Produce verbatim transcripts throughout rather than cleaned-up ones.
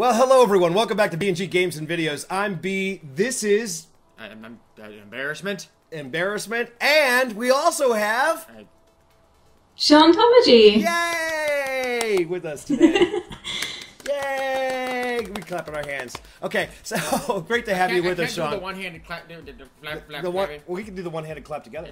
Well, hello everyone. Welcome back to B and G Games and Videos. I'm B. This is I'm, I'm, uh, embarrassment. Embarrassment, and we also have uh, Siantology. Yay! With us today. Yay! We clapping our hands. Okay, so great to have you with I us, Sean. The one-handed clap. The, the, the, flap, flap, the one, well, we can do the one-handed clap together.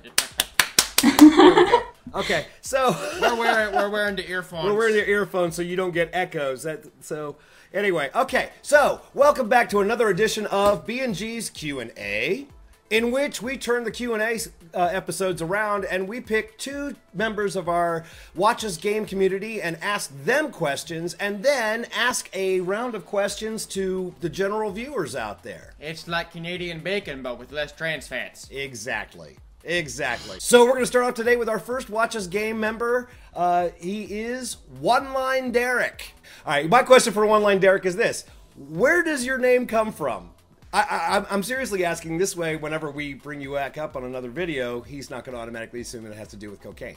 Okay, so we're wearing we're wearing the earphones. We're wearing the earphones so you don't get echoes. That so anyway, okay. So welcome back to another edition of B and G's Q and A, in which we turn the Q and A uh, episodes around and we pick two members of our Watch Us Game community and ask them questions, and then ask a round of questions to the general viewers out there. It's like Canadian bacon, but with less trans fats. Exactly. Exactly. So we're going to start off today with our first Watch Us Game member. Uh, he is One Line Derek. All right, my question for One Line Derek is this. Where does your name come from? I, I, I'm seriously asking this way whenever we bring you back up on another video, he's not going to automatically assume that it has to do with cocaine.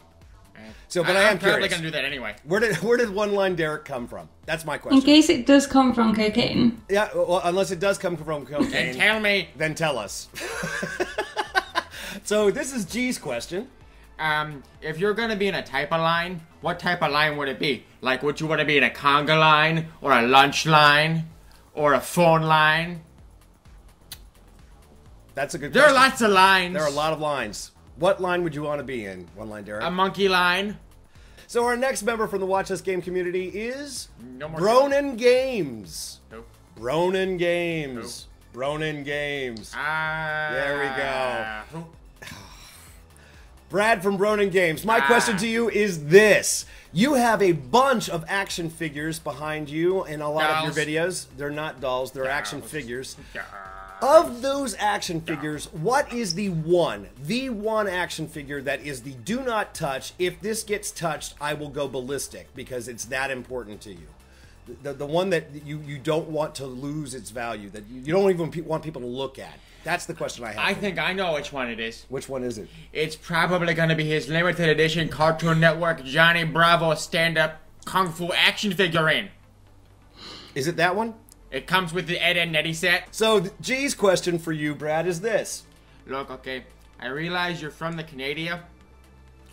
So, but I, I am I'm probably going to do that anyway. Where did where did One Line Derek come from? That's my question. In case it does come from cocaine. Yeah, well, unless it does come from cocaine. Then tell me. Then tell us. So this is G's question. Um, if you're going to be in a type of line, what type of line would it be? Like, would you want to be in a conga line, or a lunch line, or a phone line? That's a good question. There are lots of lines. There are a lot of lines. What line would you want to be in, One Line Derek? A monkey line. So our next member from the Watch Us Game community is no more Bronan Games. Nope. Bronan Games. Nope. Bronan Games. Ah. There we go. Brad from Bronan Games. My ah. question to you is this. You have a bunch of action figures behind you in a lot dolls. of your videos. They're not dolls. They're dolls. action figures. Dolls. Of those action figures, dolls. what is the one, the one action figure that is the do not touch? If this gets touched, I will go ballistic because it's that important to you. The, the one that you, you don't want to lose its value, that you, you don't even pe want people to look at. That's the question I have. I think you. I know which one it is. Which one is it? It's probably going to be his limited edition Cartoon Network Johnny Bravo stand-up kung fu action figurine. Is it that one? It comes with the Ed and Nettie set. So G's question for you, Brad, is this. Look, okay, I realize you're from the Canada.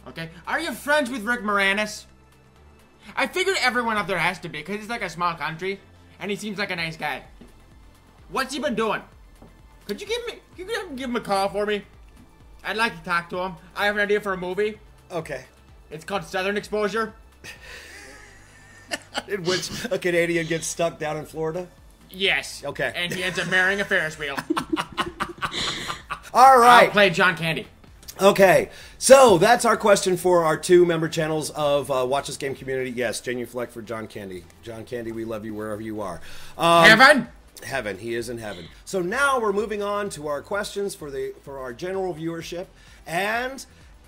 Okay, are you friends with Rick Moranis? I figured everyone up there has to be, because it's like a small country, and he seems like a nice guy. What's he been doing? Could you give me, could you give him a call for me? I'd like to talk to him. I have an idea for a movie. Okay. It's called Southern Exposure. In which a Canadian gets stuck down in Florida? Yes. Okay. And he ends up marrying a Ferris wheel. All right. I'll play John Candy. Okay, so that's our question for our two member channels of uh, Watch This Game community. Yes, genuflect for John Candy. John Candy, we love you wherever you are. Um, heaven? Heaven, he is in heaven. So now we're moving on to our questions for, the, for our general viewership. And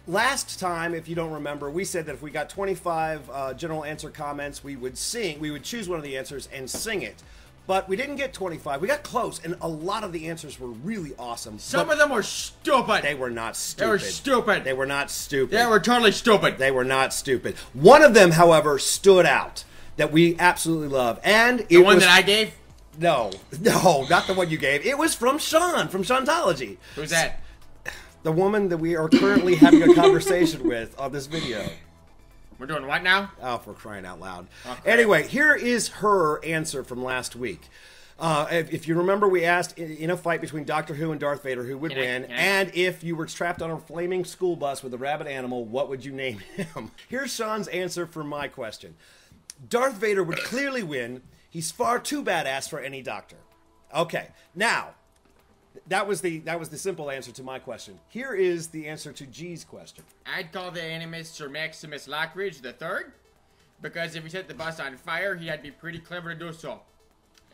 last time, if you don't remember, we said that if we got twenty-five uh, general answer comments, we would sing, we would choose one of the answers and sing it. But we didn't get twenty-five. We got close, and a lot of the answers were really awesome. Some of them were stupid. They were not stupid. They were stupid. They were not stupid. They were totally stupid. They were not stupid. One of them, however, stood out that we absolutely love. And it the one was, that I gave? No. No, not the one you gave. It was from Sean, from Siantology. Who's that? The woman that we are currently having a conversation with on this video. We're doing what now? Oh, for crying out loud. Oh, anyway, here is her answer from last week. Uh, if, if you remember, we asked in, in a fight between Doctor Who and Darth Vader who would can win, I, and if you were trapped on a flaming school bus with a rabid animal, what would you name him? Here's Sean's answer for my question. Darth Vader would clearly win. He's far too badass for any doctor. Okay, now, that was the that was the simple answer to my question. Here is the answer to G's question. I'd call the animus Sir Maximus Lockridge the third, because if he set the bus on fire, he had to be pretty clever to do so.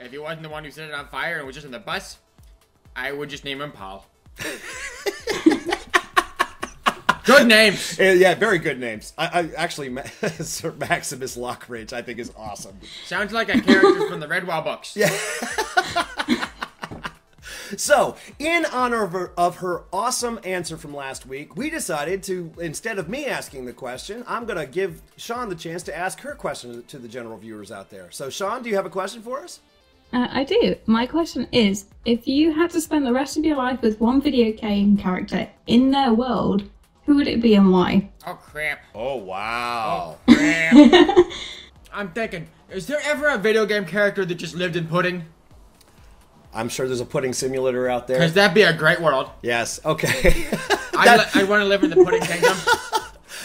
If he wasn't the one who set it on fire and was just in the bus, I would just name him Paul. Good names. Yeah, very good names. I, I actually, Sir Maximus Lockridge, I think is awesome. Sounds like a character from the Redwall books. Yeah. So, in honor of her, of her awesome answer from last week, we decided to, instead of me asking the question, I'm going to give Sean the chance to ask her question to the general viewers out there. So, Sean, do you have a question for us? Uh, I do. My question is, if you had to spend the rest of your life with one video game character in their world, who would it be and why? Oh crap. Oh wow. Oh crap. I'm thinking, is there ever a video game character that just lived in pudding? I'm sure there's a pudding simulator out there. Because that'd be a great world. Yes, okay. I, I want to live in the pudding kingdom.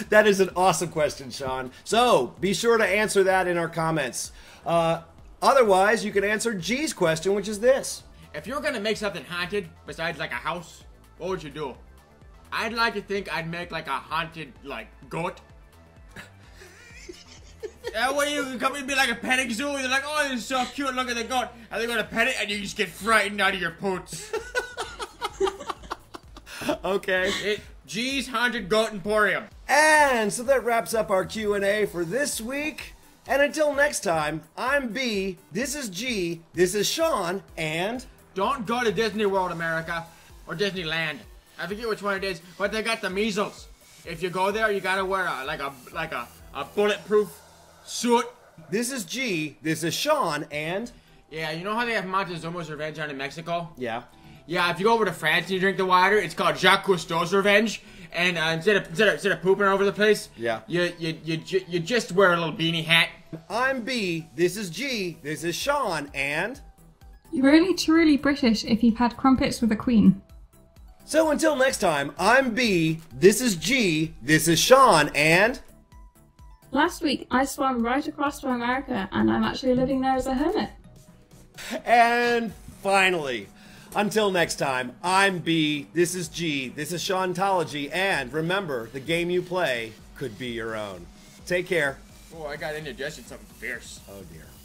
That is an awesome question, Sean. So be sure to answer that in our comments. Uh, otherwise, you can answer G's question, which is this. If you're going to make something haunted besides like a house, what would you do? I'd like to think I'd make like a haunted, like, goat. That way you can come and be like a petting zoo, and they're like, oh, this is so cute, look at the goat. And they're going to pet it, and you just get frightened out of your poots. Okay. It, G's Haunted Goat Emporium. And so that wraps up our Q and A for this week. And until next time, I'm B, this is G, this is Sean, and... Don't go to Disney World, America, or Disneyland. I forget which one it is, but they got the measles. If you go there, you gotta wear a, like a, like a, a bulletproof... suit. This is G, this is Sean, and... Yeah, you know how they have Montezuma's Revenge out in Mexico? Yeah. Yeah, if you go over to France and you drink the water, it's called Jacques Cousteau's Revenge. And uh, instead, of, instead of instead of pooping all over the place, yeah. you, you, you, you just wear a little beanie hat. I'm B, this is G, this is Sean, and... You're really truly British if you've had crumpets with a queen. So until next time, I'm B, this is G, this is Sean, and... Last week, I swam right across from America, and I'm actually living there as a hermit. And finally, until next time, I'm B, this is G, this is Siantology, and remember, the game you play could be your own. Take care. Oh, I got indigestion, something fierce. Oh, dear.